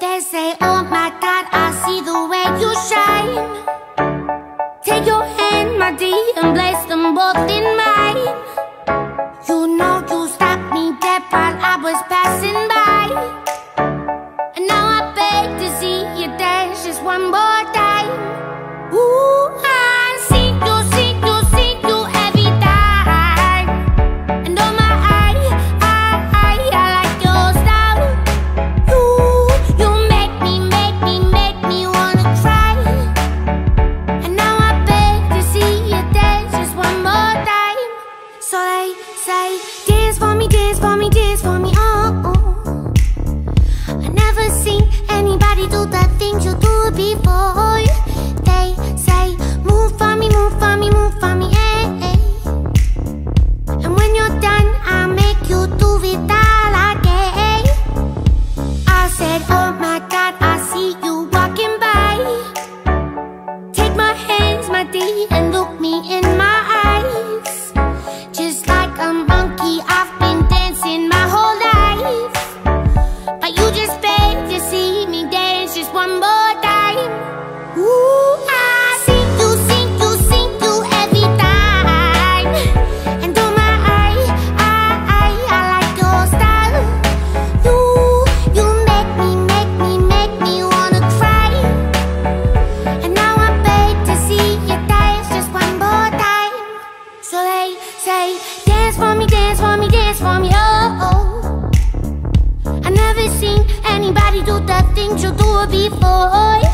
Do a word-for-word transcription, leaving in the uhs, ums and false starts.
They say, oh my God, I see the way you shine. Take your hand, my dear, and place them both in mine. You know you stopped me dead while I was passing by, and now I beg to see you dance just one more time. Ooh, I see you, see you, see you every time. And oh my, I, I, I like your style. You, you make me, make me, make me wanna cry. And now I beg to see you dance just one more time. So they say, dance for me, dance for me, dance for me, oh, oh. I never seen anybody do the things you do before. They say, move for me, move for me, move for me, eh, eh. And when you're done, I'll make you do it all again. I said, oh my God, I see you walking by. Take my hands, my dear, and look me in my eyes. Just like a monkey, I've been dancing my whole life, but you just beg to see me dance just one more time. Ooh, I see you, see you, see you every time. And oh my, I, I, I, I like your style. You, you make me, make me, make me wanna cry. And now I beg to see you dance just one more time. So they say, dance for me, dance for me, dance for me, oh, oh. I never seen anybody do the things you do before.